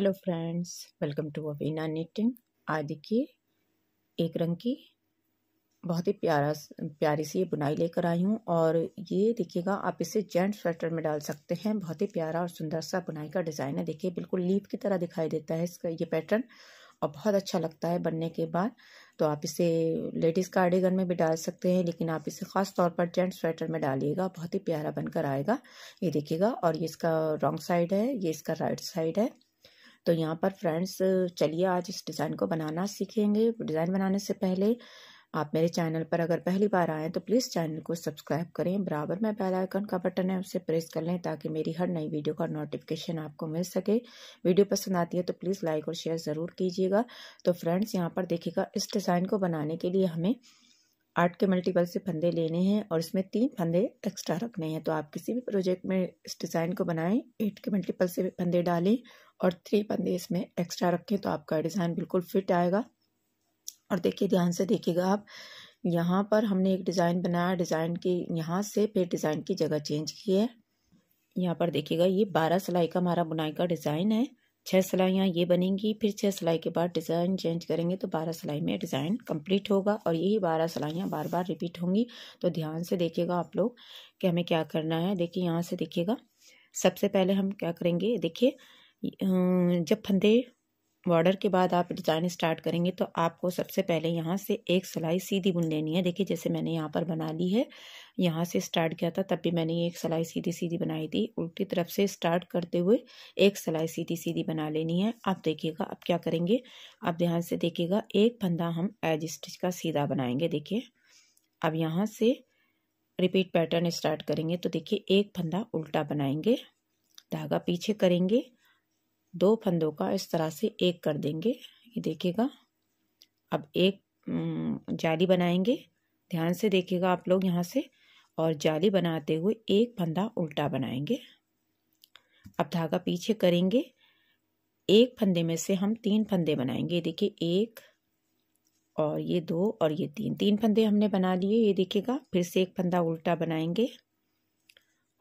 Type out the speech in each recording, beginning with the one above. Hello friends, welcome to अवीना knitting. आज देखिए एक रंग की बहुत ही प्यारी सी ये बुनाई लेकर आई हूँ और ये देखिएगा आप इसे जेंट स्वेटर में डाल सकते हैं। बहुत ही प्यारा और सुंदर सा बुनाई का डिज़ाइन है। देखिए बिल्कुल लीफ की तरह दिखाई देता है इसका ये पैटर्न और बहुत अच्छा लगता है बनने के बाद। तो आप इसे लेडीज़ कार्डिगन में भी डाल सकते हैं, लेकिन आप इसे ख़ास तौर पर जेंट स्वेटर में डालिएगा, बहुत ही प्यारा बनकर आएगा। ये देखिएगा, और ये इसका रॉन्ग साइड है, ये इसका राइट साइड है। तो यहाँ पर फ्रेंड्स चलिए आज इस डिज़ाइन को बनाना सीखेंगे। डिज़ाइन बनाने से पहले आप मेरे चैनल पर अगर पहली बार आएँ तो प्लीज़ चैनल को सब्सक्राइब करें। बराबर में बेल आइकन का बटन है, उसे प्रेस कर लें ताकि मेरी हर नई वीडियो का नोटिफिकेशन आपको मिल सके। वीडियो पसंद आती है तो प्लीज़ लाइक और शेयर ज़रूर कीजिएगा। तो फ्रेंड्स यहाँ पर देखिएगा, इस डिज़ाइन को बनाने के लिए हमें 8 के मल्टीपल से फंदे लेने हैं और इसमें 3 फंदे एक्स्ट्रा रखने हैं। तो आप किसी भी प्रोजेक्ट में इस डिज़ाइन को बनाएं, 8 के मल्टीपल से फंदे डालें और 3 फंदे इसमें एक्स्ट्रा रखें तो आपका डिज़ाइन बिल्कुल फिट आएगा। और देखिए ध्यान से देखिएगा, आप यहाँ पर हमने एक डिज़ाइन बनाया, डिज़ाइन की यहाँ से फिर डिज़ाइन की जगह चेंज की है। यहाँ पर देखिएगा ये 12 सिलाई का हमारा बुनाई का डिज़ाइन है। 6 सिलाइयाँ ये बनेंगी, फिर 6 सिलाई के बाद डिज़ाइन चेंज करेंगे तो 12 सिलाई में डिज़ाइन कंप्लीट होगा और यही 12 सिलाइयाँ बार बार रिपीट होंगी। तो ध्यान से देखिएगा आप लोग कि हमें क्या करना है। देखिए यहाँ से देखिएगा, सबसे पहले हम क्या करेंगे, देखिए जब फंदे बॉर्डर के बाद आप डिज़ाइन स्टार्ट करेंगे तो आपको सबसे पहले यहाँ से एक सिलाई सीधी बुन लेनी है। देखिए जैसे मैंने यहाँ पर बना ली है, यहाँ से स्टार्ट किया था तब भी मैंने एक सिलाई सीधी सीधी बनाई थी। उल्टी तरफ से स्टार्ट करते हुए एक सिलाई सीधी सीधी बना लेनी है। आप देखिएगा आप क्या करेंगे, आप ध्यान से देखिएगा, एक फंदा हम एज स्टिच का सीधा बनाएंगे। देखिए अब यहाँ से रिपीट पैटर्न स्टार्ट करेंगे तो देखिए एक फंदा उल्टा बनाएंगे, धागा पीछे करेंगे, 2 फंदों का इस तरह से एक कर देंगे। ये देखिएगा अब एक जाली बनाएंगे, ध्यान से देखिएगा आप लोग यहाँ से, और जाली बनाते हुए एक फंदा उल्टा बनाएंगे। अब धागा पीछे करेंगे, एक फंदे में से हम 3 फंदे बनाएंगे। देखिए एक और ये 2 और ये 3 फंदे हमने बना लिए। ये देखिएगा फिर से एक फंदा उल्टा बनाएंगे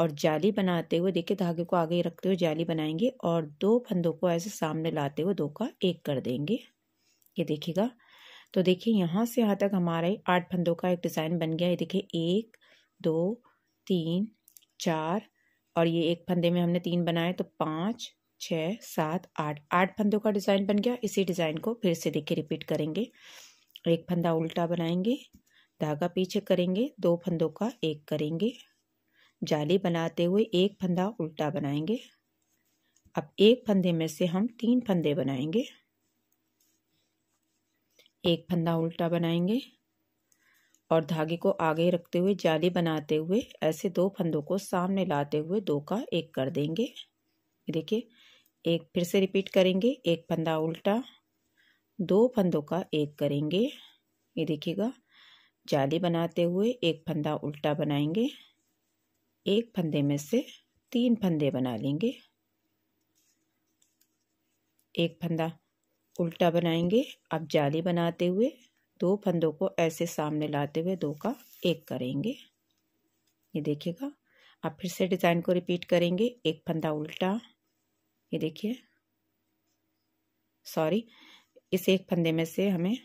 और जाली बनाते हुए देखिए धागे को आगे रखते हुए जाली बनाएंगे और 2 फंदों को ऐसे सामने लाते हुए 2 का एक कर देंगे। ये देखिएगा, तो देखिए यहाँ से यहाँ तक हमारे 8 फंदों का एक डिज़ाइन बन गया है। देखिए 1 2 3 4 और ये एक फंदे में हमने 3 बनाए तो 5 6 7 8 फंदों का डिज़ाइन बन गया। इसी डिज़ाइन को फिर से देखिए रिपीट करेंगे, एक फंदा उल्टा बनाएंगे, धागा पीछे करेंगे, 2 फंदों का एक करेंगे, जाली बनाते हुए एक फंदा उल्टा बनाएंगे। अब एक फंदे में से हम 3 फंदे बनाएंगे, एक फंदा उल्टा बनाएंगे और धागे को आगे रखते हुए जाली बनाते हुए ऐसे 2 फंदों को सामने लाते हुए 2 का एक कर देंगे। देखिए एक फिर से रिपीट करेंगे, एक फंदा उल्टा, 2 फंदों का एक करेंगे। ये देखिएगा जाली बनाते हुए एक फंदा उल्टा बनाएंगे, एक फंदे में से 3 फंदे बना लेंगे, एक फंदा उल्टा बनाएंगे। अब जाली बनाते हुए 2 फंदों को ऐसे सामने लाते हुए 2 का एक करेंगे। ये देखिएगा अब फिर से डिज़ाइन को रिपीट करेंगे, एक फंदा उल्टा, ये देखिए सॉरी इस एक फंदे में से हमें,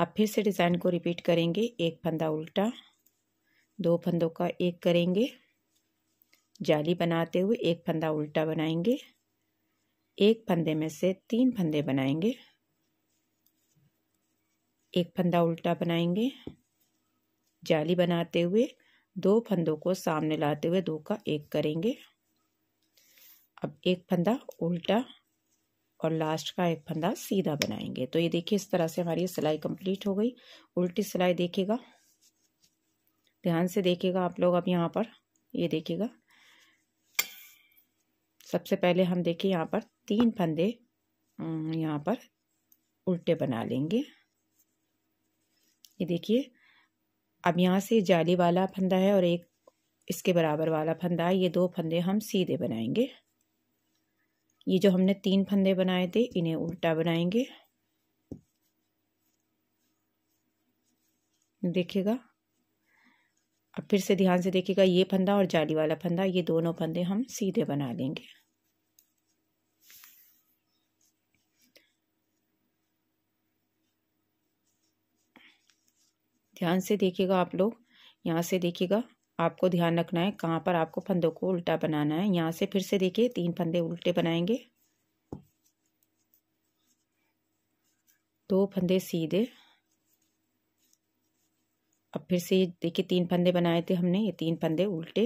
अब फिर से डिज़ाइन को रिपीट करेंगे, एक फंदा उल्टा, 2 फंदों का एक करेंगे, जाली बनाते हुए एक फंदा उल्टा बनाएंगे, एक फंदे में से 3 फंदे बनाएंगे, एक फंदा उल्टा बनाएंगे, जाली बनाते हुए 2 फंदों को सामने लाते हुए 2 का एक करेंगे। अब एक फंदा उल्टा और लास्ट का एक फंदा सीधा बनाएंगे। तो ये देखिए इस तरह से हमारी सिलाई कंप्लीट हो गई। उल्टी सिलाई देखिएगा, ध्यान से देखिएगा आप लोग। अब यहाँ पर ये देखिएगा, सबसे पहले हम देखिए यहाँ पर 3 फंदे यहाँ पर उल्टे बना लेंगे। ये देखिए अब यहाँ से जाली वाला फंदा है और एक इसके बराबर वाला फंदा है, ये 2 फंदे हम सीधे बनाएंगे। ये जो हमने 3 फंदे बनाए थे इन्हें उल्टा बनाएंगे। देखिएगा अब फिर से ध्यान से देखिएगा, ये फंदा और जाली वाला फंदा, ये दोनों फंदे हम सीधे बना लेंगे। ध्यान से देखिएगा आप लोग, यहाँ से देखिएगा, आपको ध्यान रखना है कहाँ पर आपको फंदों को उल्टा बनाना है। यहाँ से फिर से देखिए, तीन फंदे उल्टे बनाएंगे, दो फंदे सीधे। अब फिर से देखिए, तीन फंदे बनाए थे हमने, ये तीन फंदे उल्टे,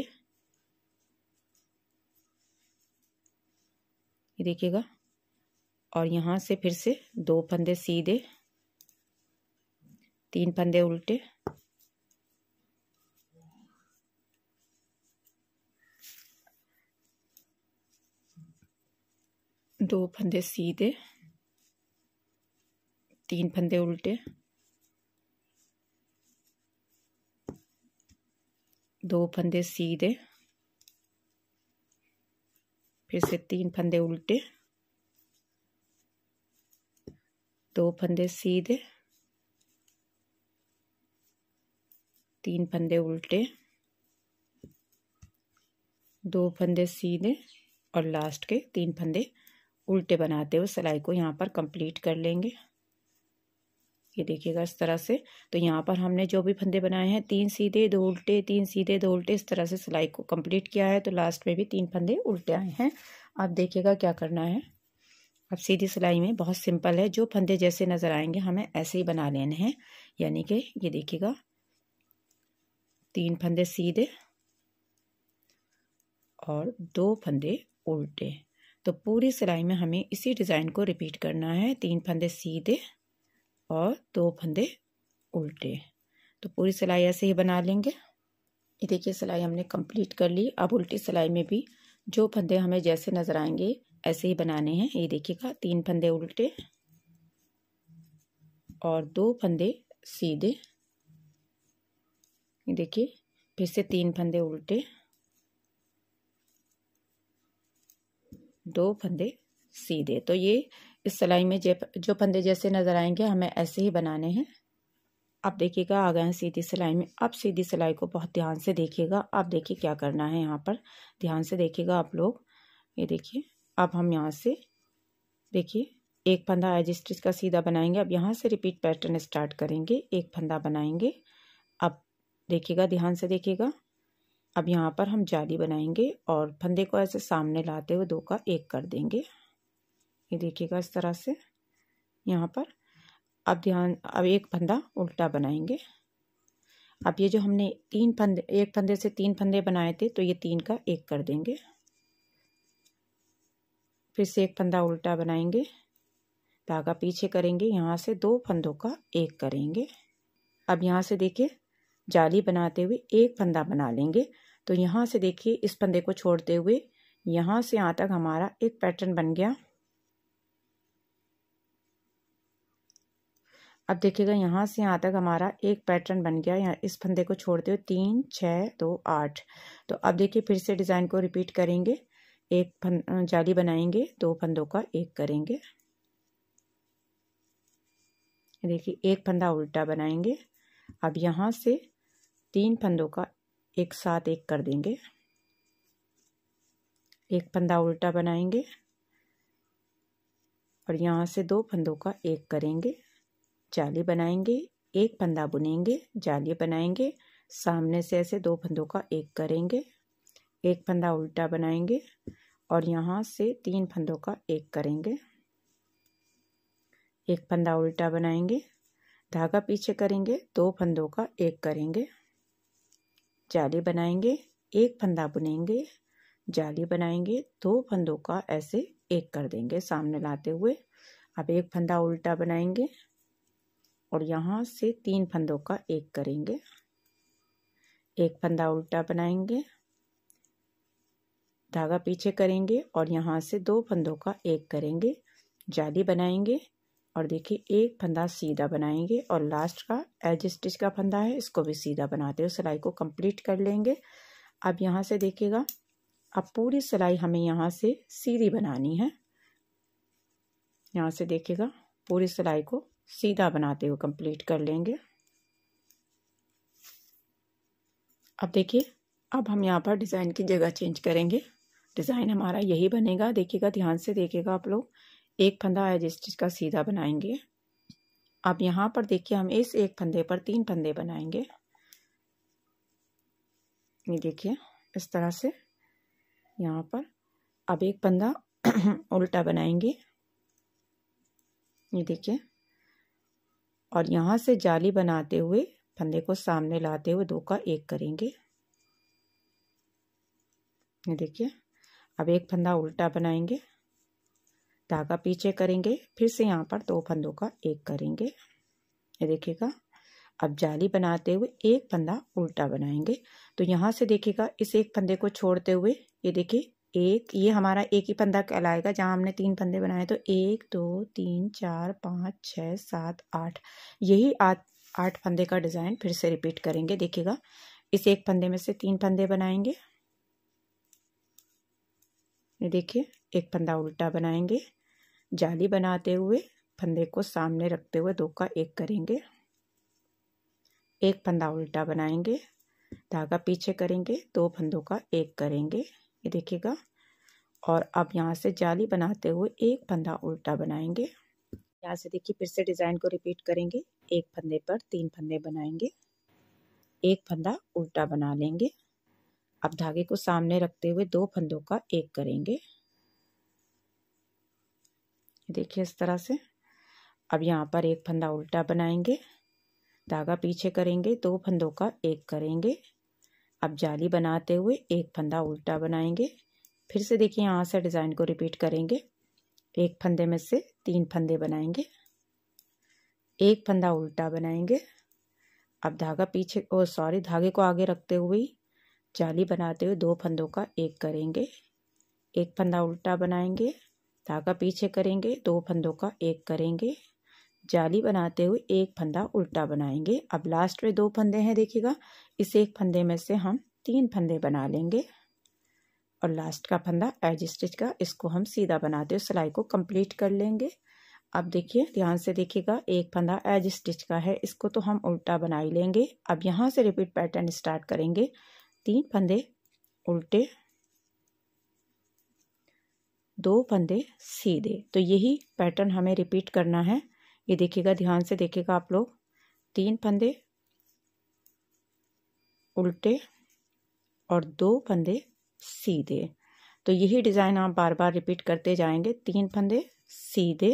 ये देखिएगा। और यहाँ से फिर से दो फंदे सीधे, तीन फंदे उल्टे, दो फंदे सीधे, तीन फंदे उल्टे, दो फंदे सीधे, फिर से तीन फंदे उल्टे, दो फंदे सीधे, तीन फंदे उल्टे, दो फंदे सीधे और लास्ट के तीन फंदे उल्टे बनाते हुए सिलाई को यहाँ पर कंप्लीट कर लेंगे। ये देखिएगा इस तरह से। तो यहाँ पर हमने जो भी फंदे बनाए हैं, तीन सीधे दो उल्टे, तीन सीधे दो उल्टे, इस तरह से सिलाई को कंप्लीट किया है। तो लास्ट में भी तीन फंदे उल्टे आए हैं। अब देखिएगा क्या करना है। अब सीधी सिलाई में बहुत सिंपल है, जो फंदे जैसे नज़र आएंगे हमें ऐसे ही बना लेने हैं। यानी कि ये देखिएगा, तीन फंदे सीधे और दो फंदे उल्टे। तो पूरी सिलाई में हमें इसी डिज़ाइन को रिपीट करना है, तीन फंदे सीधे और दो फंदे उल्टे। तो पूरी सिलाई ऐसे ही बना लेंगे। ये देखिए, सिलाई हमने कंप्लीट कर ली। अब उल्टी सिलाई में भी जो फंदे हमें जैसे नज़र आएंगे ऐसे ही बनाने हैं। ये देखिएगा, तीन फंदे उल्टे और दो फंदे सीधे, ये देखिए, फिर से तीन फंदे उल्टे, दो फंदे सीधे। तो ये इस सिलाई में जो फंदे जैसे नज़र आएंगे हमें ऐसे ही बनाने हैं। अब देखिएगा आ गए हैं सीधी सिलाई में। अब सीधी सिलाई को बहुत ध्यान से देखिएगा। अब देखिए क्या करना है, यहाँ पर ध्यान से देखिएगा आप लोग। ये देखिए, अब हम यहाँ से देखिए, एक फंदा एज स्टिच का सीधा बनाएंगे। अब यहाँ से रिपीट पैटर्न स्टार्ट करेंगे, एक फंदा बनाएंगे। अब देखिएगा, ध्यान से देखिएगा, अब यहाँ पर हम जाली बनाएंगे और फंदे को ऐसे सामने लाते हुए दो का एक कर देंगे। ये देखिएगा इस तरह से यहाँ पर। अब एक फंदा उल्टा बनाएंगे। अब ये जो हमने तीन फंदे, एक फंदे से तीन फंदे बनाए थे, तो ये तीन का एक कर देंगे। फिर से एक फंदा उल्टा बनाएंगे, धागा पीछे करेंगे, यहाँ से दो फंदों का एक करेंगे। अब यहाँ से देखिए, जाली बनाते हुए एक फंदा बना लेंगे। तो यहाँ से देखिए, इस फंदे को छोड़ते हुए यहाँ से यहाँ तक हमारा एक पैटर्न बन गया। अब देखिएगा, यहाँ से यहाँ तक हमारा एक पैटर्न बन गया। यहाँ इस फंदे को छोड़ते हुए 3, 6, 2, 8। तो अब देखिए, फिर से डिज़ाइन को रिपीट करेंगे। जाली बनाएंगे, दो फंदों का एक करेंगे। देखिए, एक फंदा उल्टा बनाएंगे। अब यहाँ से तीन फंदों का एक साथ एक कर देंगे। एक फंदा उल्टा बनाएंगे और यहाँ से दो फंदों का एक करेंगे। जाली बनाएंगे, एक फंदा बुनेंगे, जाली बनाएंगे, सामने से ऐसे दो फंदों का एक करेंगे। एक फंदा उल्टा बनाएंगे और यहाँ से तीन फंदों का एक करेंगे। एक फंदा उल्टा बनाएंगे, धागा पीछे करेंगे, दो फंदों का एक करेंगे। जाली बनाएंगे, एक फंदा बुनेंगे, जाली बनाएंगे, दो फंदों का ऐसे एक कर देंगे सामने लाते हुए। अब एक फंदा उल्टा बनाएंगे और यहाँ से तीन फंदों का एक करेंगे। एक फंदा उल्टा बनाएंगे, धागा पीछे करेंगे और यहाँ से दो फंदों का एक करेंगे। जाली बनाएंगे और देखिए, एक फंदा सीधा बनाएंगे और लास्ट का एज स्टिच का फंदा है, इसको भी सीधा बनाते हुए सिलाई को कंप्लीट कर लेंगे। अब यहाँ से देखिएगा, अब पूरी सिलाई हमें यहाँ से सीधी बनानी है। यहाँ से देखिएगा, पूरी सिलाई को सीधा बनाते हुए कंप्लीट कर लेंगे। अब देखिए, अब हम यहाँ पर डिज़ाइन की जगह चेंज करेंगे। डिज़ाइन हमारा यही बनेगा, देखिएगा, ध्यान से देखिएगा आप लोग। एक फंदा है जिस चीज़ का सीधा बनाएंगे। अब यहाँ पर देखिए, हम इस एक फंदे पर तीन फंदे बनाएंगे। ये देखिए इस तरह से यहाँ पर। अब एक फंदा उल्टा बनाएंगे, ये देखिए, और यहाँ से जाली बनाते हुए फंदे को सामने लाते हुए दो का एक करेंगे। ये देखिए, अब एक फंदा उल्टा बनाएंगे, धागा पीछे करेंगे, फिर से यहाँ पर दो फंदों का एक करेंगे। ये देखिएगा, अब जाली बनाते हुए एक फंदा उल्टा बनाएंगे। तो यहाँ से देखिएगा, इस एक फंदे को छोड़ते हुए, ये देखिए एक, ये हमारा एक ही फंदा कहलाएगा जहाँ हमने तीन फंदे बनाए। तो 1 2 3 4 5 6 7 8, यही आठ फंदे का डिज़ाइन फिर से रिपीट करेंगे। देखिएगा, इस एक फंदे में से तीन फंदे बनाएंगे। ये देखिए, एक फंदा उल्टा बनाएंगे, जाली बनाते हुए फंदे को सामने रखते हुए दो का एक करेंगे। एक फंदा उल्टा बनाएंगे, धागा पीछे करेंगे, दो फंदों का एक करेंगे। ये देखिएगा, और अब यहाँ से जाली बनाते हुए एक फंदा उल्टा बनाएंगे। यहाँ से देखिए फिर से डिज़ाइन को रिपीट करेंगे। एक फंदे पर तीन फंदे बनाएंगे, एक फंदा उल्टा बना लेंगे। अब धागे को सामने रखते हुए दो फंदों का एक करेंगे। देखिए इस तरह से। अब यहाँ पर एक फंदा उल्टा बनाएंगे, धागा पीछे करेंगे, दो फंदों का एक करेंगे। अब जाली बनाते हुए एक फंदा उल्टा बनाएंगे। फिर से देखिए यहाँ से डिज़ाइन को रिपीट करेंगे। एक फंदे में से तीन फंदे बनाएंगे, एक फंदा उल्टा बनाएंगे। अब धागा पीछे धागे को आगे रखते हुए जाली बनाते हुए दो फंदों का एक करेंगे। एक फंदा उल्टा बनाएंगे, धागा पीछे करेंगे, दो फंदों का एक करेंगे। जाली बनाते हुए एक फंदा उल्टा बनाएंगे। अब लास्ट में दो फंदे हैं, देखिएगा, इस एक फंदे में से हम तीन फंदे बना लेंगे और लास्ट का फंदा एज स्टिच का, इसको हम सीधा बनाते हुए सिलाई को कंप्लीट कर लेंगे। अब देखिए ध्यान से देखिएगा, एक फंदा एज स्टिच का है, इसको तो हम उल्टा बना ही लेंगे। अब यहाँ से रिपीट पैटर्न स्टार्ट करेंगे। तीन फंदे उल्टे, दो फंदे सीधे, तो यही पैटर्न हमें रिपीट करना है। ये देखिएगा, ध्यान से देखिएगा आप लोग। तीन फंदे उल्टे और दो फंदे सीधे, तो यही डिज़ाइन आप बार बार रिपीट करते जाएंगे। तीन फंदे सीधे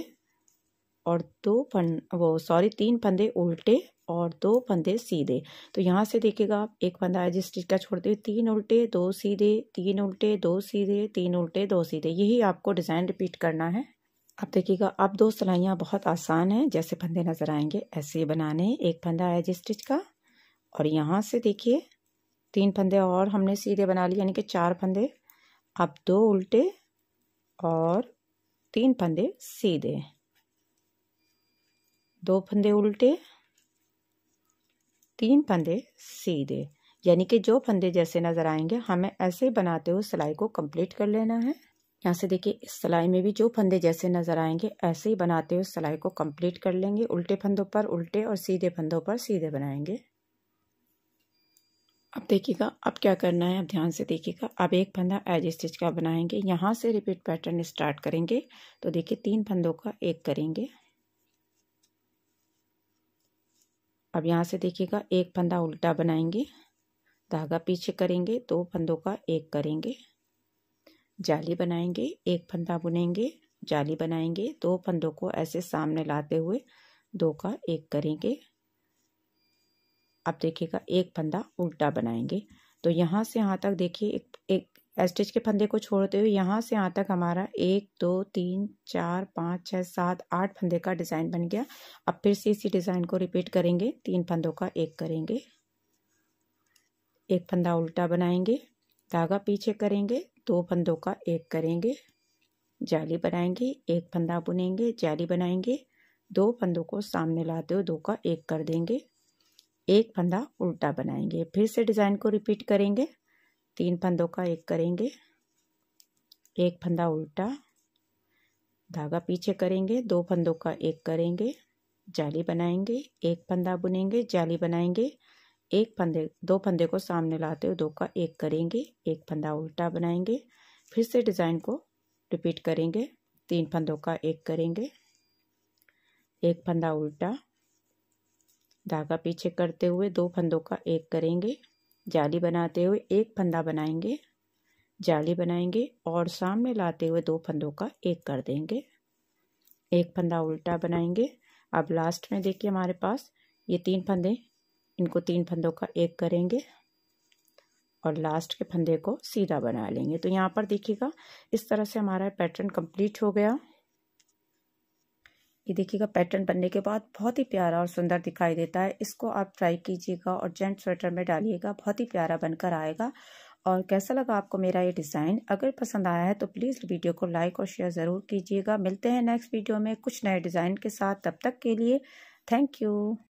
और तीन फंदे उल्टे और दो फंदे सीधे। तो यहाँ से देखिएगा आप, एक फंदा एज स्टिच का छोड़ते हुए तीन उल्टे दो सीधे, तीन उल्टे दो सीधे, तीन उल्टे दो सीधे, यही आपको डिज़ाइन रिपीट करना है। अब देखिएगा, अब दो सिलाइयाँ बहुत आसान हैं, जैसे फंदे नज़र आएंगे ऐसे बनाने। एक फंदा एज स्टिच का, और यहाँ से देखिए तीन फंदे और हमने सीधे बना लिए, यानी कि चार फंदे। अब दो उल्टे और तीन फंदे सीधे, दो फंदे उल्टे, तीन फंदे सीधे, यानी कि जो फंदे जैसे नज़र आएंगे हमें ऐसे ही बनाते हुए सिलाई को कंप्लीट कर लेना है। यहाँ से देखिए, इस सिलाई में भी जो फंदे जैसे नज़र आएंगे ऐसे ही बनाते हुए सिलाई को कंप्लीट कर लेंगे। उल्टे फंदों पर उल्टे और सीधे फंदों पर सीधे बनाएंगे। अब देखिएगा, अब क्या करना है, अब ध्यान से देखिएगा। अब एक फंदा एज स्टिच का बनाएंगे, यहाँ से रिपीट पैटर्न स्टार्ट करेंगे। तो देखिए तीन फंदों का एक करेंगे। अब यहाँ से देखिएगा, एक फंदा उल्टा बनाएंगे, धागा पीछे करेंगे, दो फंदों का एक करेंगे। जाली बनाएंगे, एक फंदा बुनेंगे, जाली बनाएंगे, दो फंदों को ऐसे सामने लाते हुए दो का एक करेंगे। अब देखिएगा, एक फंदा उल्टा बनाएंगे। तो यहाँ से यहाँ तक देखिए, एक स्टिच के फंदे को छोड़ते हुए यहाँ से यहाँ तक हमारा 1 2 3 4 5 6 7 8 फंदे का डिज़ाइन बन गया। अब फिर से इसी डिज़ाइन को रिपीट करेंगे। तीन फंदों का एक करेंगे, एक फंदा उल्टा बनाएंगे, धागा पीछे करेंगे, दो फंदों का एक करेंगे। जाली बनाएंगे, एक फंदा बुनेंगे, जाली बनाएंगे, दो फंदों को सामने लाते हुए दो का एक कर देंगे। एक फंदा उल्टा बनाएंगे, फिर से डिज़ाइन को रिपीट करेंगे। तीन फंदों का एक करेंगे, एक फंदा उल्टा, धागा पीछे करेंगे, दो फंदों का एक करेंगे। जाली बनाएंगे, एक फंदा बुनेंगे, जाली बनाएंगे, एक फंदे, दो फंदे को सामने लाते हुए दो का एक करेंगे, एक फंदा उल्टा बनाएंगे, फिर से डिज़ाइन को रिपीट करेंगे। तीन फंदों का एक करेंगे, एक फंदा उल्टा, धागा पीछे करते हुए दो फंदों का एक करेंगे, जाली बनाते हुए एक फंदा बनाएंगे, जाली बनाएंगे और सामने लाते हुए दो फंदों का एक कर देंगे, एक फंदा उल्टा बनाएंगे। अब लास्ट में देखिए हमारे पास ये तीन फंदे, इनको तीन फंदों का एक करेंगे और लास्ट के फंदे को सीधा बना लेंगे। तो यहाँ पर देखिएगा इस तरह से हमारा पैटर्न कंप्लीट हो गया। ये देखिएगा पैटर्न बनने के बाद बहुत ही प्यारा और सुंदर दिखाई देता है। इसको आप ट्राई कीजिएगा और जेंट्स स्वेटर में डालिएगा, बहुत ही प्यारा बनकर आएगा। और कैसा लगा आपको मेरा ये डिज़ाइन? अगर पसंद आया है तो प्लीज़ वीडियो को लाइक और शेयर ज़रूर कीजिएगा। मिलते हैं नेक्स्ट वीडियो में कुछ नए डिज़ाइन के साथ, तब तक के लिए थैंक यू।